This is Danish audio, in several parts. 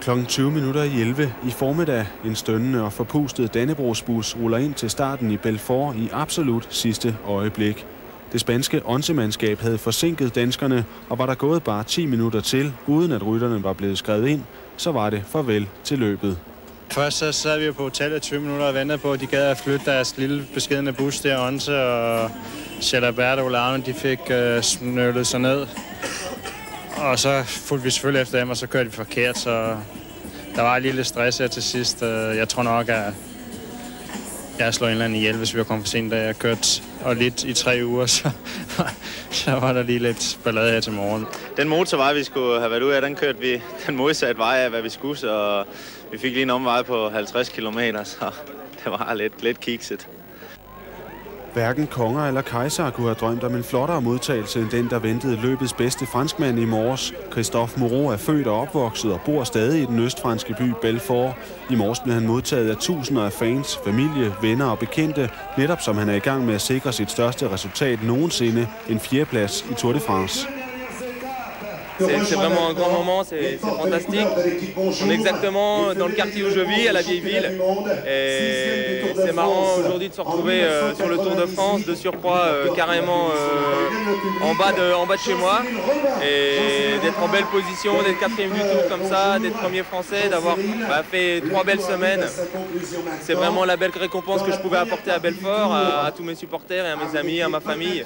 Klokken 11:20 i formiddag. En stønnende og forpustet Dannebrogsbus ruller ind til starten i Belfort i absolut sidste øjeblik. Det spanske Onse-mandskab havde forsinket danskerne, og var der gået bare 10 minutter til, uden at rytterne var blevet skrevet ind, så var det farvel til løbet. Først så sad vi jo på hotellet 20 minutter og ventede på, at de gad at flytte deres lille beskedne bus der, Onse, og Chalabert og Ularven, de fik snøllet sig ned. Og så fulgte vi selvfølgelig efter dem, og så kørte vi forkert, så der var lige lidt stress her til sidst. Jeg tror nok, at jeg slog en eller anden ihjel, hvis vi var kommet for sent, da jeg kørte og lidt i 3 uger, så var der lige lidt ballade her til morgen. Den motorvej, vi skulle have været ud af, den kørte vi den modsatte vej af, hvad vi skulle, så vi fik lige en omvej på 50 kilometer, så det var lidt kikset. Hverken konger eller kejser kunne have drømt om en flottere modtagelse end den, der ventede løbets bedste franskmand i morges. Christophe Moreau er født og opvokset og bor stadig i den østfranske by Belfort. I morges blev han modtaget af tusinder af fans, familie, venner og bekendte, netop som han er i gang med at sikre sit største resultat nogensinde, en 4. plads i Tour de France. C'est vraiment un grand moment, c'est fantastique. On est exactement dans le quartier où je vis, à la vieille ville. Et c'est marrant aujourd'hui de se retrouver sur le Tour de France, de surcroît carrément en bas de chez moi. Et d'être en belle position, d'être 4e du Tour comme ça, d'être premier français, d'avoir fait 3 belles semaines. C'est vraiment la belle récompense que je pouvais apporter à Belfort, à tous mes supporters et à mes amis, à ma famille.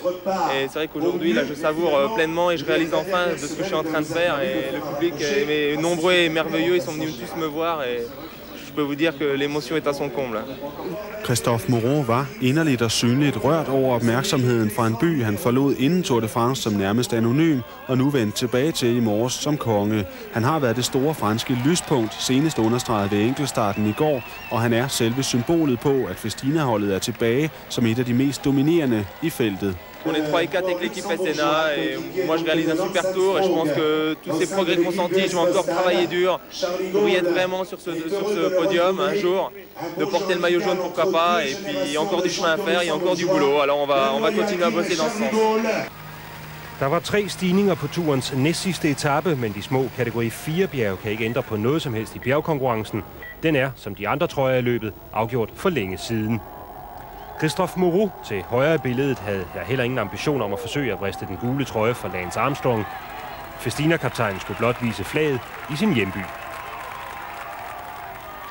Et c'est vrai qu'aujourd'hui, là, je savoure pleinement et je réalise enfin de ce que je suis en train de faire, et le public est nombreux et merveilleux, ils sont venus tous me voir, et je peux vous dire que l'émotion est à son comble. Christophe Moreau var inderligt og synligt rørt over opmærksomheden fra en by, han forlod inden Tour de France som nærmest anonym, og nu vendte tilbage til i morges som konge. Han har været det store franske lyspunkt, senest understreget ved enkeltstarten i går, og han er selve symbolet på, at Festina-holdet er tilbage som et af de mest dominerende i feltet. On est 3 et 4 avec l'équipe Asténa et moi je réalise un super tour et je pense que tous ces progrès consentis, je vais encore travailler dur pour y être vraiment sur ce podium un jour, de porter le maillot jaune pourquoi pas, et puis il y a encore du chemin à faire, il y a encore du boulot, alors on va continuer à bosser dans ce sens. Der var 3 stigninger på turens næstsidste etape, men de små kategori 4-bjerge kan ikke ændre på noget som helst i bjergkonkurrencen. Den er, som de andre trøjer i løbet, afgjort for længe siden. Christophe Moreau til højre billedet havde heller ingen ambition om at forsøge at vriste den gule trøje fra Lance Armstrong. Festina-kaptajnen skulle blot vise flaget i sin hjemby.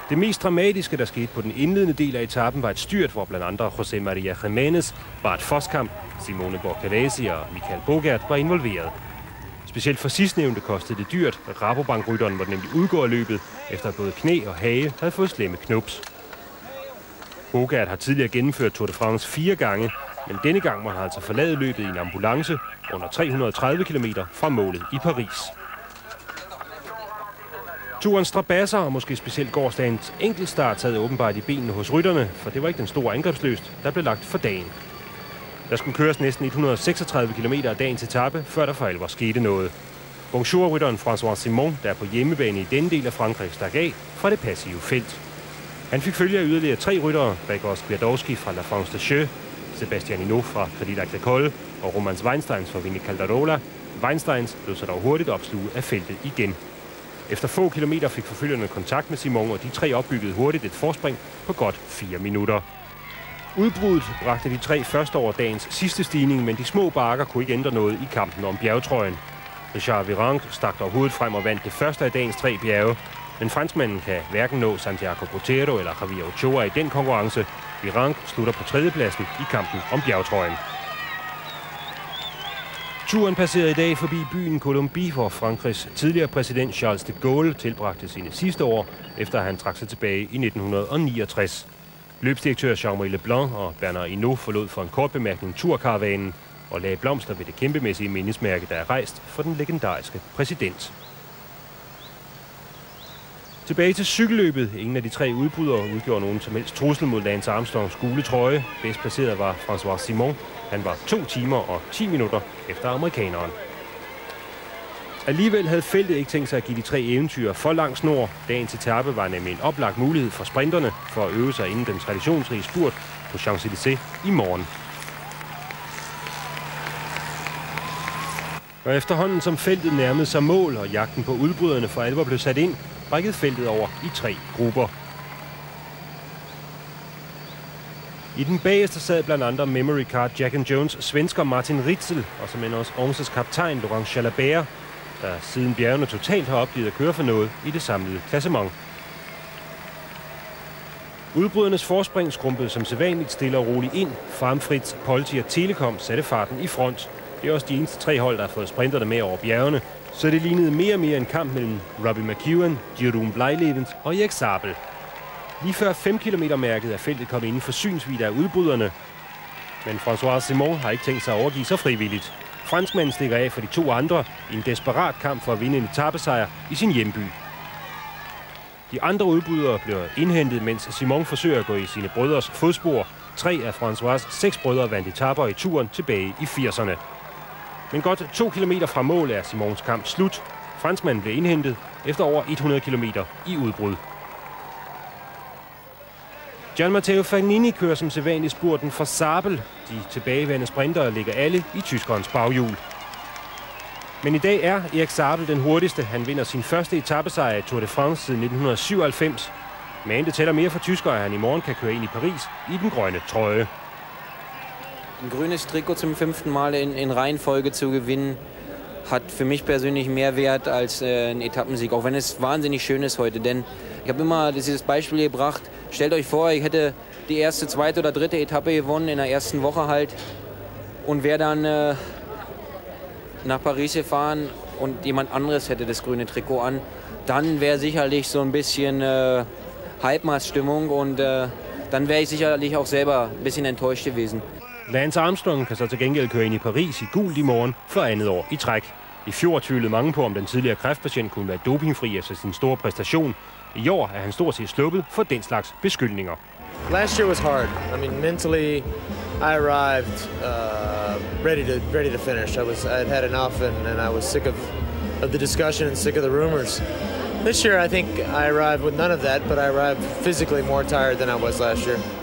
Det mest dramatiske, der skete på den indledende del af etappen, var et styrt, hvor blandt andre José Maria Jiménez, Bart Foskamp, Simone Borcavazi og Michael Boogerd var involveret. Specielt for sidstnævnte kostede det dyrt, at Rabobank-rytteren måtte nemlig udgå af løbet, efter både knæ og hage havde fået slemme knops. Boogerd har tidligere gennemført Tour de France 4 gange, men denne gang må han altså forlade løbet i en ambulance under 330 km fra målet i Paris. Turens strabasser og måske specielt gårdsdagens enkeltstart havde åbenbart i benene hos rytterne, for det var ikke den store angrebsløst, der blev lagt for dagen. Der skulle køres næsten 136 km af dagens etape, før der for alvor skete noget. Bonjour-rytteren François Simon, der er på hjemmebane i denne del af Frankrig, stak af fra det passive felt. Han fik følge af yderligere 3 ryttere, Dannebrogsbus fra La France des Jeux, Sébastien Hino fra Crédit d'Agracol og Romāns Vainšteins fra Vigne Calderola. Vainšteins blev så dog hurtigt opsluget af feltet igen. Efter få kilometer fik forfølgerne kontakt med Simon, og de 3 opbyggede hurtigt et forspring på godt 4 minutter. Udbruddet bragte de 3 først over dagens sidste stigning, men de små bakker kunne ikke ændre noget i kampen om bjergetrøjen. Richard Virenc stak dog hovedet frem og vandt det første af dagens 3 bjerge. Men franskmanden kan hverken nå Santiago Botero eller Javier Ochoa i den konkurrence. Virenc slutter på 3. pladsen i kampen om bjergetrøjen. Turen passerede i dag forbi byen Kolumbi, hvor Frankrigs tidligere præsident Charles de Gaulle tilbragte sine sidste år, efter han trak sig tilbage i 1969. Løbsdirektør Jean-Marie Leblanc og Bernard Hinault forlod for en kort bemærkning turkaravanen og lagde blomster ved det kæmpemæssige mindesmærke, der er rejst for den legendariske præsident. Tilbage til cykelløbet. Ingen af de 3 udbrydere udgjorde nogen som helst trussel mod Lance Armstrongs gule trøje. Bedst placeret var François Simon. Han var 2 timer og 10 minutter efter amerikaneren. Alligevel havde feltet ikke tænkt sig at give de 3 eventyr for lang snor. Dagens etape var nemlig en oplagt mulighed for sprinterne for at øve sig inden den traditionsrige spurt på Champs-Élysées i morgen. Og efterhånden som feltet nærmede sig mål og jagten på udbryderne for alvor blev sat ind, sprækket feltet over i tre grupper. I den bagerste sad blandt andre Memory Card Jack and Jones svensker Martin Ritzel, og som end også Onses kaptajn Laurent Jalabert, der siden bjergene totalt har opgivet at køre for noget i det samlede klassement. Udbrydernes forspring skrumpede som sædvanligt stille og roligt ind. Framfritz, Polti og Telekom satte farten i front. Det er også de eneste tre hold, der har fået sprinterne med over bjergene, så det lignede mere og mere en kamp mellem Robbie McEwen, Jeroen Blijlevens og Erik Zabel. Lige før 5 km-mærket er feltet kommet inden for synsvidde af udbryderne. Men François Simon har ikke tænkt sig at overgive sig frivilligt. Franskmanden stikker af for de to andre i en desperat kamp for at vinde en etapesejr i sin hjemby. De andre udbrydere bliver indhentet, mens Simon forsøger at gå i sine brødres fodspor. 3 af François' 6 brødre vandt etaper i turen tilbage i 80'erne. Men godt 2 kilometer fra mål er Simons kamp slut. Franskmanden bliver indhentet efter over 100 km i udbrud. Gian Matteo Fanini kører som sædvanlig spurten for Zabel. De tilbageværende sprintere ligger alle i tyskerens baghjul. Men i dag er Erik Zabel den hurtigste. Han vinder sin første etapesejr i Tour de France siden 1997. Men det tæller mere for tyskere, at han i morgen kan køre ind i Paris i den grønne trøje. Ein grünes Trikot zum 5. Mal in Reihenfolge zu gewinnen, hat für mich persönlich mehr Wert als ein Etappensieg, auch wenn es wahnsinnig schön ist heute. Denn ich habe immer dieses Beispiel gebracht, stellt euch vor, ich hätte die erste, zweite oder dritte Etappe gewonnen, in der ersten Woche halt, und wäre dann nach Paris gefahren und jemand anderes hätte das grüne Trikot an, dann wäre sicherlich so ein bisschen Halbmaßstimmung und dann wäre ich sicherlich auch selber ein bisschen enttäuscht gewesen. Lance Armstrong kan så til gengæld køre ind i Paris i gult i morgen for andet år i træk. I fjor tvivlede mange på, om den tidligere kræftpatient kunne være dopingfri efter sin store præstation. I år er han stort set sluppet for den slags beskyldninger. Last year was hard. I mean, mentally, I arrived ready to finish. I had had enough, and I was sick of the discussion and sick of the rumors. This year, I think I arrived with none of that, but I arrived physically more tired than I was last year.